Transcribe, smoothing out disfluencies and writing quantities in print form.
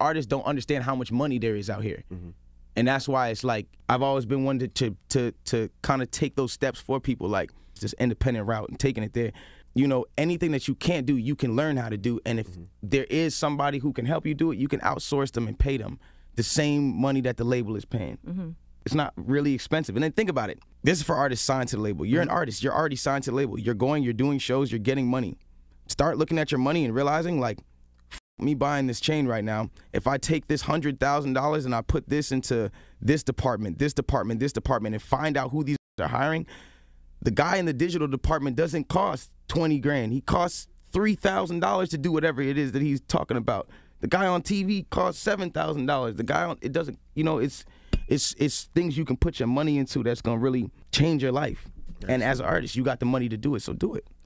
artists don't understand how much money there is out here. Mm-hmm. And that's why it's like, I've always been one to kind of take those steps for people, like this independent route and taking it there. You know, anything that you can't do, you can learn how to do. And if mm-hmm. there is somebody who can help you do it, you can outsource them and pay them the same money that the label is paying. Mm-hmm. It's not really expensive. And then think about it. This is for artists signed to the label. You're an artist. You're already signed to the label. You're going, you're doing shows, you're getting money. Start looking at your money and realizing, like, me buying this chain right now, if I take this $100,000 and I put this into this department, this department, this department, and find out who these are hiring, the guy in the digital department doesn't cost 20 grand. He costs $3,000 to do whatever it is that he's talking about. The guy on TV costs $7,000. The guy on, it doesn't, you know, it's things you can put your money into that's gonna really change your life. And as an artist, you got the money to do it, so do it.